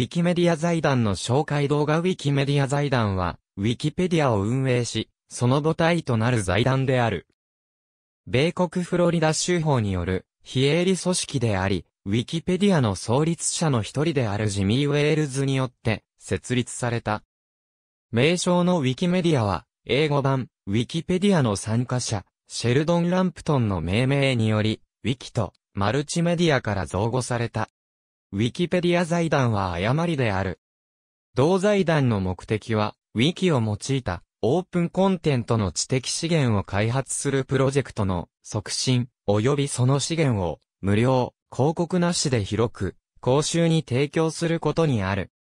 Wikimedia財団の紹介動画。Wikimedia財団は、Wikipedia を運営し、その母体となる財団である。米国フロリダ州法による、非営利組織であり、Wikipedia の創立者の一人であるジミー・ウェールズによって、設立された。名称の Wikimedia は、英語版、Wikipedia の参加者、シェルドン・ランプトンの命名により、Wiki とマルチメディアから造語された。Wikipedia 財団は誤りである。同財団の目的は、Wiki を用いたオープンコンテントの知的資源を開発するプロジェクトの促進、及びその資源を無料、広告なしで広く、公衆に提供することにある。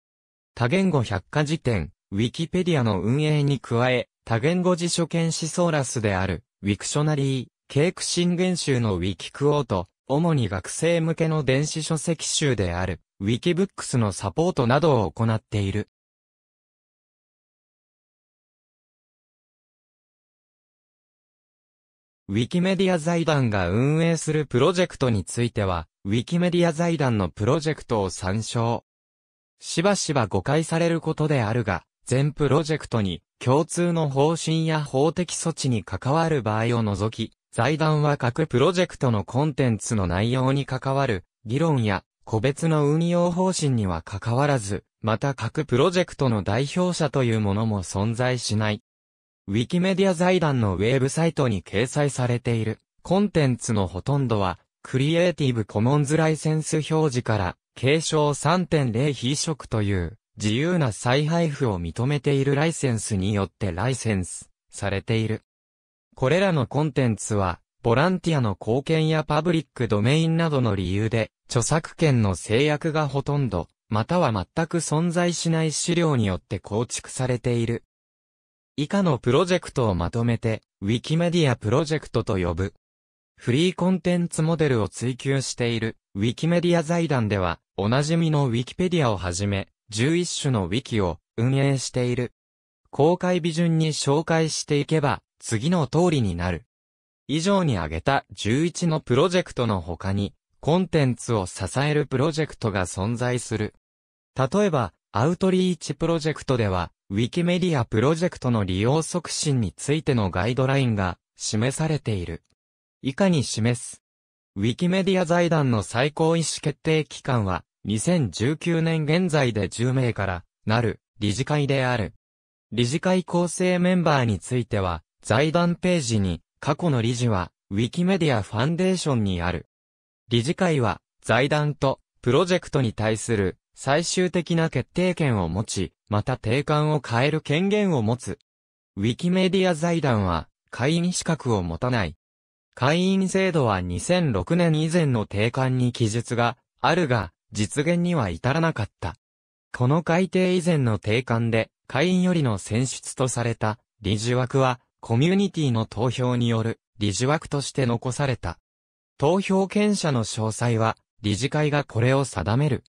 多言語百科事典、Wikipedia の運営に加え、多言語辞書兼シソーラスである、Wiktionary、ケーク新元集の Wikquo と、主に学生向けの電子書籍集である、Wikibooks のサポートなどを行っている。Wikimedia 財団が運営するプロジェクトについては、Wikimedia 財団のプロジェクトを参照。しばしば誤解されることであるが、全プロジェクトに共通の方針や法的措置に関わる場合を除き、財団は各プロジェクトのコンテンツの内容に関わる議論や個別の運用方針には関わらず、また各プロジェクトの代表者というものも存在しない。Wikimedia 財団のウェブサイトに掲載されているコンテンツのほとんどはクリエイティブコモンズライセンス表示から継承 3.0 非移植という自由な再配布を認めているライセンスによってライセンスされている。これらのコンテンツは、ボランティアの貢献やパブリックドメインなどの理由で、著作権の制約がほとんど、または全く存在しない資料によって構築されている。以下のプロジェクトをまとめて、Wikimedia プロジェクトと呼ぶ。フリーコンテンツモデルを追求している、Wikimedia 財団では、おなじみの Wikipedia をはじめ、11種の Wiki を運営している。公開基準に紹介していけば、次の通りになる。以上に挙げた11のプロジェクトの他に、コンテンツを支えるプロジェクトが存在する。例えば、アウトリーチプロジェクトでは、Wikimedia プロジェクトの利用促進についてのガイドラインが示されている。以下に示す。Wikimedia 財団の最高意思決定機関は、2019年現在で10名からなる理事会である。理事会構成メンバーについては、財団ページに、過去の理事は、Wikimedia ファンデーションにある。理事会は、財団と、プロジェクトに対する、最終的な決定権を持ち、また定款を変える権限を持つ。Wikimedia 財団は、会員資格を持たない。会員制度は2006年以前の定款に記述が、あるが、実現には至らなかった。この改定以前の定款で、会員よりの選出とされた、理事枠は、コミュニティの投票による理事枠として残された。投票権者の詳細は理事会がこれを定める。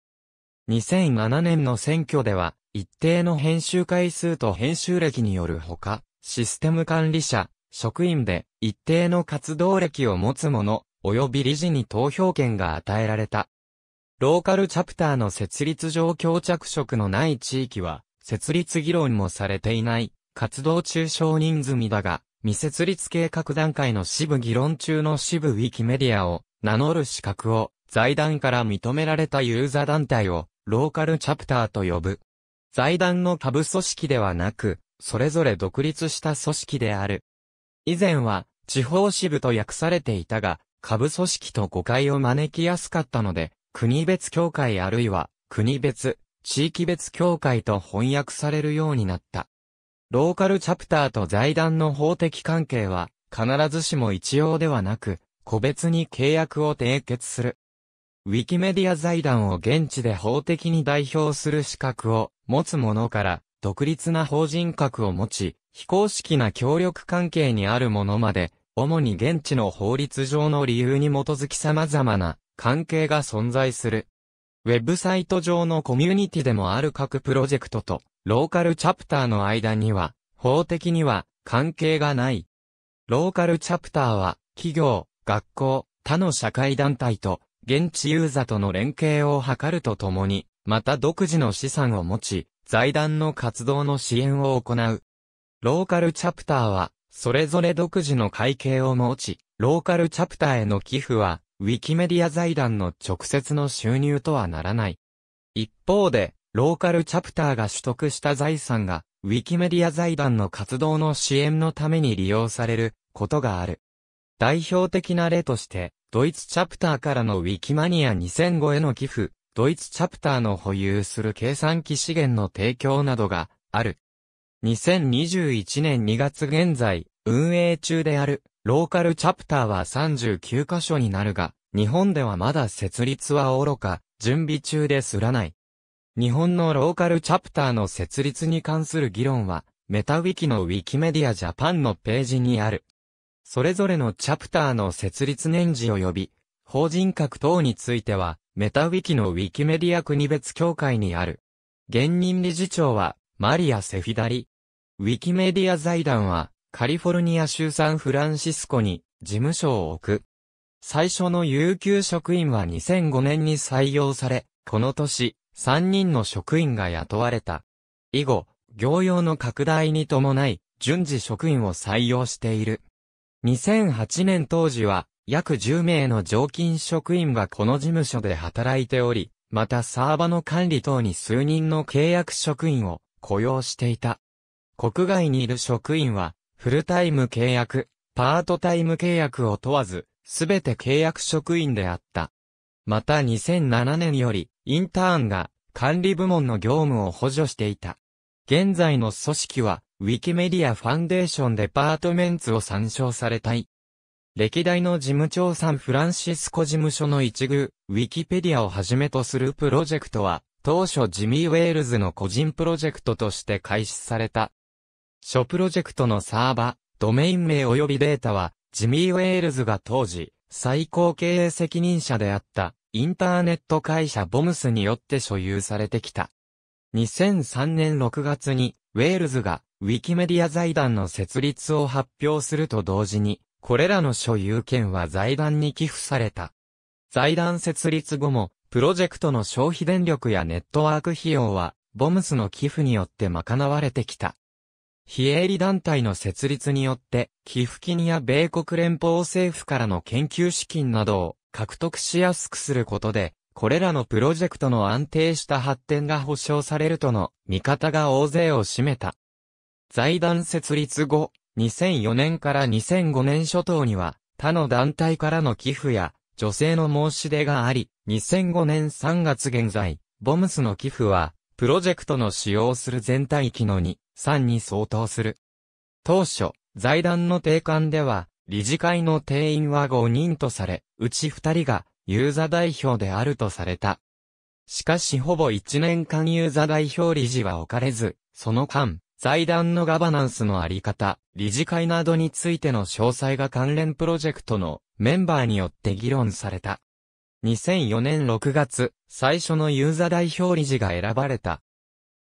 2007年の選挙では一定の編集回数と編集歴によるほか、システム管理者、職員で一定の活動歴を持つ者、及び理事に投票権が与えられた。ローカルチャプターの設立上強着色のない地域は設立議論もされていない。活動中少人数みだが、未設立計画段階の支部議論中の支部Wikimediaを名乗る資格を財団から認められたユーザー団体をローカルチャプターと呼ぶ。財団の下部組織ではなく、それぞれ独立した組織である。以前は地方支部と訳されていたが、下部組織と誤解を招きやすかったので、国別協会あるいは国別、地域別協会と翻訳されるようになった。ローカルチャプターと財団の法的関係は、必ずしも一様ではなく、個別に契約を締結する。Wikimedia 財団を現地で法的に代表する資格を持つ者から、独立な法人格を持ち、非公式な協力関係にある者まで、主に現地の法律上の理由に基づき様々な関係が存在する。ウェブサイト上のコミュニティでもある各プロジェクトと、ローカルチャプターの間には、法的には関係がない。ローカルチャプターは、企業、学校、他の社会団体と、現地ユーザーとの連携を図るとともに、また独自の資産を持ち、財団の活動の支援を行う。ローカルチャプターは、それぞれ独自の会計を持ち、ローカルチャプターへの寄付は、ウィキメディア財団の直接の収入とはならない。一方で、ローカルチャプターが取得した財産が、ウィキメディア財団の活動の支援のために利用されることがある。代表的な例として、ドイツチャプターからのウィキマニア2005への寄付、ドイツチャプターの保有する計算機資源の提供などがある。2021年2月現在、運営中である、ローカルチャプターは39カ所になるが、日本ではまだ設立はおろか、準備中ですらない。日本のローカルチャプターの設立に関する議論は、メタウィキのウィキメディアジャパンのページにある。それぞれのチャプターの設立年次及び、法人格等については、メタウィキのウィキメディア国別協会にある。現任理事長は、マリア・セフィダリ。ウィキメディア財団は、カリフォルニア州サンフランシスコに事務所を置く。最初の有給職員は2005年に採用され、この年、3人の職員が雇われた。以後、業用の拡大に伴い、順次職員を採用している。2008年当時は、約10名の常勤職員がこの事務所で働いており、またサーバの管理等に数人の契約職員を雇用していた。国外にいる職員は、フルタイム契約、パートタイム契約を問わず、すべて契約職員であった。また2007年より、インターンが管理部門の業務を補助していた。現在の組織は、ウィキメディアファンデーションデパートメンツを参照されたい。歴代の事務長サンフランシスコ事務所の一隅、ウィキペディアをはじめとするプロジェクトは、当初ジミー・ウェールズの個人プロジェクトとして開始された。諸プロジェクトのサーバ、ドメイン名及びデータは、ジミー・ウェールズが当時、最高経営責任者であった、インターネット会社ボムスによって所有されてきた。2003年6月に、ウェールズが、ウィキメディア財団の設立を発表すると同時に、これらの所有権は財団に寄付された。財団設立後も、プロジェクトの消費電力やネットワーク費用は、ボムスの寄付によって賄われてきた。非営利団体の設立によって、寄付金や米国連邦政府からの研究資金などを獲得しやすくすることで、これらのプロジェクトの安定した発展が保障されるとの見方が大勢を占めた。財団設立後、2004年から2005年初頭には、他の団体からの寄付や、助成の申し出があり、2005年3月現在、ボムスの寄付は、プロジェクトの使用する全体域の2.3 に相当する。当初、財団の定款では、理事会の定員は5人とされ、うち2人がユーザ代表であるとされた。しかしほぼ1年間ユーザ代表理事は置かれず、その間、財団のガバナンスのあり方、理事会などについての詳細が関連プロジェクトのメンバーによって議論された。2004年6月、最初のユーザ代表理事が選ばれた。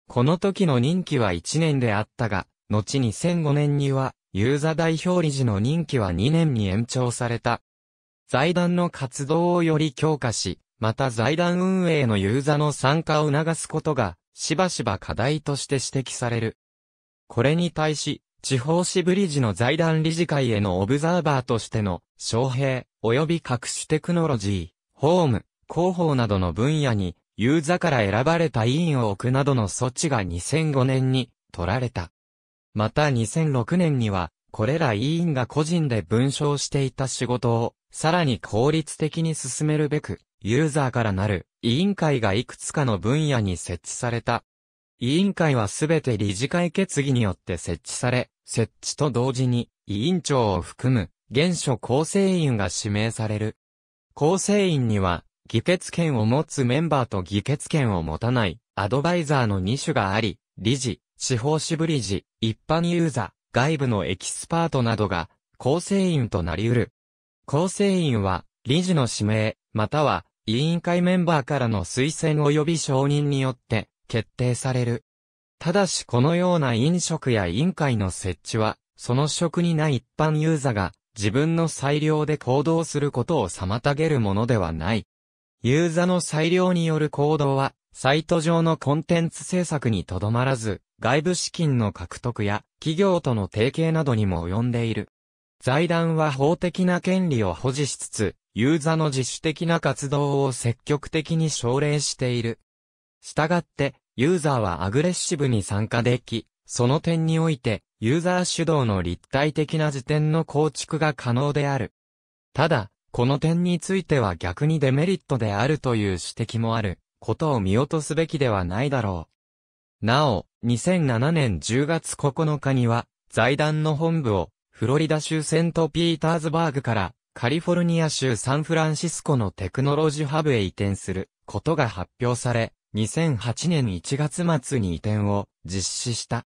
この時の任期は1年であったが、後に2005年には、ユーザ代表理事の任期は2年に延長された。財団の活動をより強化し、また財団運営のユーザの参加を促すことが、しばしば課題として指摘される。これに対し、地方支部理事の財団理事会へのオブザーバーとしての、招聘、及び各種テクノロジー、法務、広報などの分野に、ユーザから選ばれた委員を置くなどの措置が2005年に取られた。また2006年には、これら委員が個人で分掌していた仕事を、さらに効率的に進めるべく、ユーザーからなる委員会がいくつかの分野に設置された。委員会はすべて理事会決議によって設置され、設置と同時に、委員長を含む、現職構成員が指名される。構成員には、議決権を持つメンバーと議決権を持たないアドバイザーの2種があり、理事、地方支部理事、一般ユーザー、外部のエキスパートなどが構成員となり得る。構成員は理事の指名、または委員会メンバーからの推薦及び承認によって決定される。ただしこのような委員職や委員会の設置は、その職にない一般ユーザーが自分の裁量で行動することを妨げるものではない。ユーザの裁量による行動は、サイト上のコンテンツ制作にとどまらず、外部資金の獲得や企業との提携などにも及んでいる。財団は法的な権利を保持しつつ、ユーザの自主的な活動を積極的に奨励している。したがって、ユーザーはアグレッシブに参加でき、その点において、ユーザー主導の立体的な時点の構築が可能である。ただ、この点については逆にデメリットであるという指摘もあることを見落とすべきではないだろう。なお、2007年10月9日には、財団の本部を、フロリダ州セントピーターズバーグから、カリフォルニア州サンフランシスコのテクノロジーハブへ移転することが発表され、2008年1月末に移転を実施した。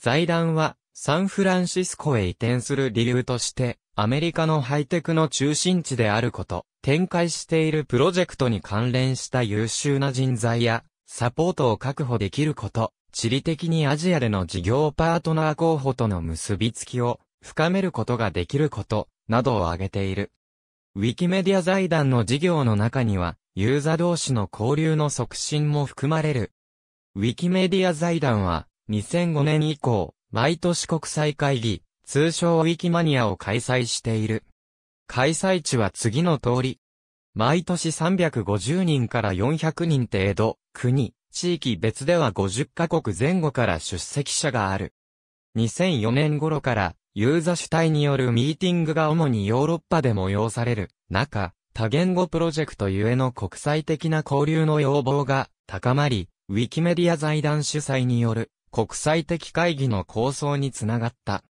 財団はサンフランシスコへ移転する理由としてアメリカのハイテクの中心地であること、展開しているプロジェクトに関連した優秀な人材やサポートを確保できること、地理的にアジアでの事業パートナー候補との結びつきを深めることができることなどを挙げている。Wikimedia財団の事業の中にはユーザー同士の交流の促進も含まれる。Wikimedia財団は2005年以降、毎年国際会議、通称ウィキマニアを開催している。開催地は次の通り。毎年350人から400人程度、国、地域別では50カ国前後から出席者がある。2004年頃から、ユーザー主体によるミーティングが主にヨーロッパで催される中、多言語プロジェクトゆえの国際的な交流の要望が高まり、Wikimedia財団主催による国際的会議の構想につながった。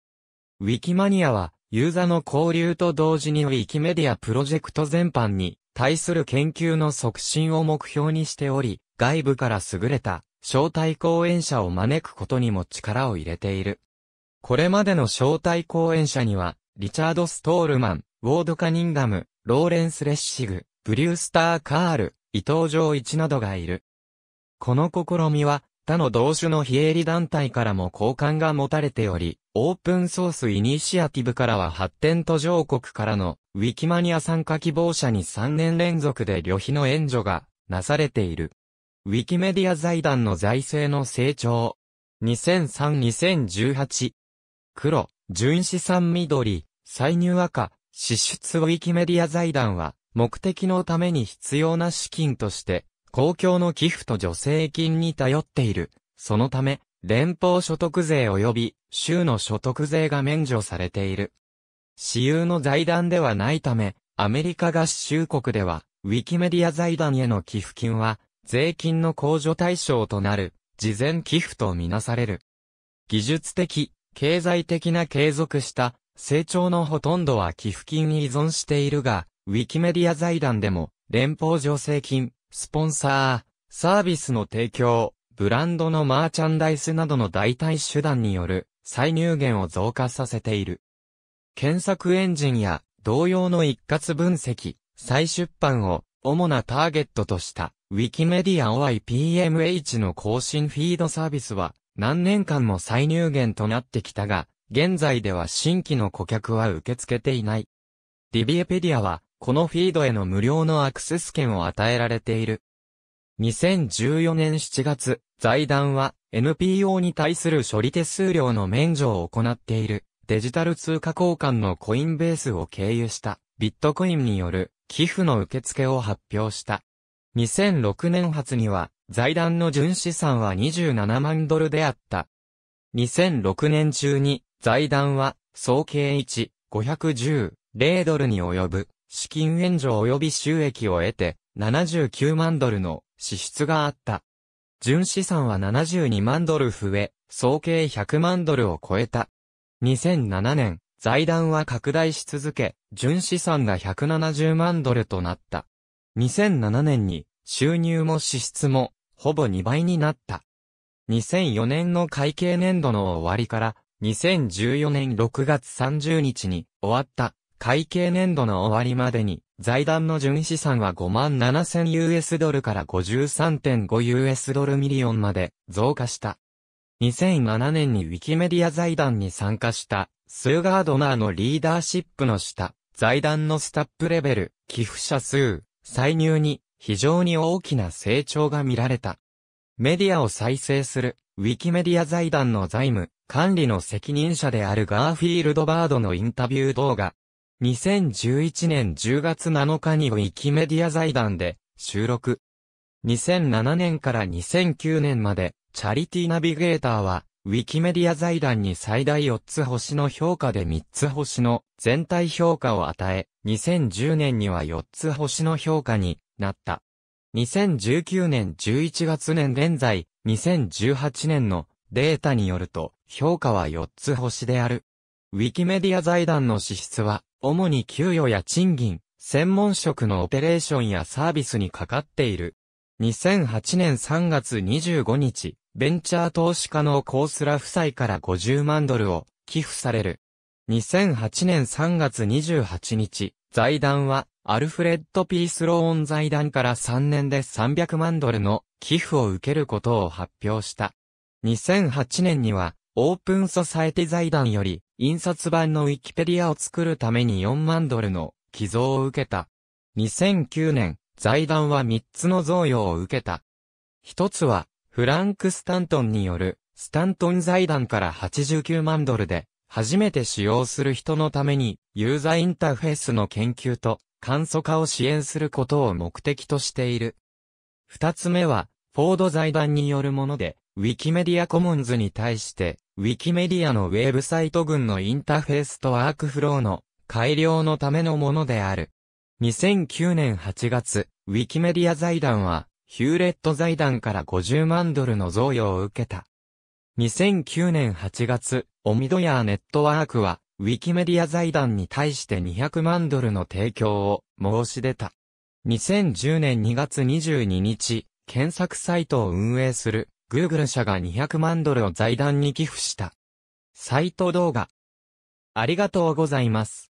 Wikimaniaはユーザーの交流と同時にWikimediaプロジェクト全般に対する研究の促進を目標にしており、外部から優れた招待講演者を招くことにも力を入れている。これまでの招待講演者には、リチャード・ストールマン、ウォード・カニンガム、ローレンス・レッシグ、ブリュースター・カール、伊藤浄一などがいる。この試みは、他の同種の非営利団体からも好感が持たれており、オープンソースイニシアティブからは発展途上国からのウィキマニア参加希望者に3年連続で旅費の援助がなされている。Wikimedia財団の財政の成長。2003-2018。黒、純資産緑、歳入赤。支出Wikimedia財団は、目的のために必要な資金として、公共の寄付と助成金に頼っている。そのため、連邦所得税及び、州の所得税が免除されている。私有の財団ではないため、アメリカ合衆国では、Wikimedia財団への寄付金は、税金の控除対象となる、事前寄付とみなされる。技術的、経済的な継続した、成長のほとんどは寄付金に依存しているが、Wikimedia財団でも、連邦助成金、スポンサー、サービスの提供、ブランドのマーチャンダイスなどの代替手段による、歳入源を増加させている。検索エンジンや、同様の一括分析、再出版を、主なターゲットとした、Wikimedia OIPMH の更新フィードサービスは、何年間も歳入源となってきたが、現在では新規の顧客は受け付けていない。Wikipediaは、このフィードへの無料のアクセス権を与えられている。2014年7月、財団は NPO に対する処理手数料の免除を行っているデジタル通貨交換のコインベースを経由したビットコインによる寄付の受付を発表した。2006年初には財団の純資産は27万ドルであった。2006年中に財団は総計1,510,000ドルに及ぶ資金援助及び収益を得て79万ドルの支出があった。純資産は72万ドル増え、総計100万ドルを超えた。2007年、財団は拡大し続け、純資産が170万ドルとなった。2007年に収入も支出もほぼ2倍になった。2004年の会計年度の終わりから2014年6月30日に終わった会計年度の終わりまでに財団の純資産は 57,000US ドルから 53.5US ドルミリオンまで増加した。2007年にWikimedia財団に参加したスー・ガードナーのリーダーシップの下、財団のスタッフレベル、寄付者数、歳入に非常に大きな成長が見られた。メディアを再生するウィキメディア財団の財務管理の責任者であるガーフィールド・バードのインタビュー動画。2011年10月7日にウィキメディア財団で収録。2007年から2009年までチャリティナビゲーターはウィキメディア財団に最大4つ星の評価で3つ星の全体評価を与え、2010年には4つ星の評価になった。2019年11月年現在、2018年のデータによると評価は4つ星である。ウィキメディア財団の支出は、主に給与や賃金、専門職のオペレーションやサービスにかかっている。2008年3月25日、ベンチャー投資家のコースラ夫妻から50万ドルを寄付される。2008年3月28日、財団は、アルフレッド・ピースローン財団から3年で300万ドルの寄付を受けることを発表した。2008年には、オープンソサエティ財団より、印刷版のウィキペディアを作るために4万ドルの寄贈を受けた。2009年、財団は3つの贈与を受けた。1つは、フランク・スタントンによる、スタントン財団から89万ドルで、初めて使用する人のために、ユーザーインターフェースの研究と、簡素化を支援することを目的としている。2つ目は、フォード財団によるもので、ウィキメディアコモンズに対して、ウィキメディアのウェブサイト群のインターフェースとワークフローの改良のためのものである。2009年8月、ウィキメディア財団は、ヒューレット財団から50万ドルの贈与を受けた。2009年8月、オミドヤーネットワークは、ウィキメディア財団に対して200万ドルの提供を申し出た。2010年2月22日、検索サイトを運営する。Google 社が200万ドルを財団に寄付した。サイト動画。ありがとうございます。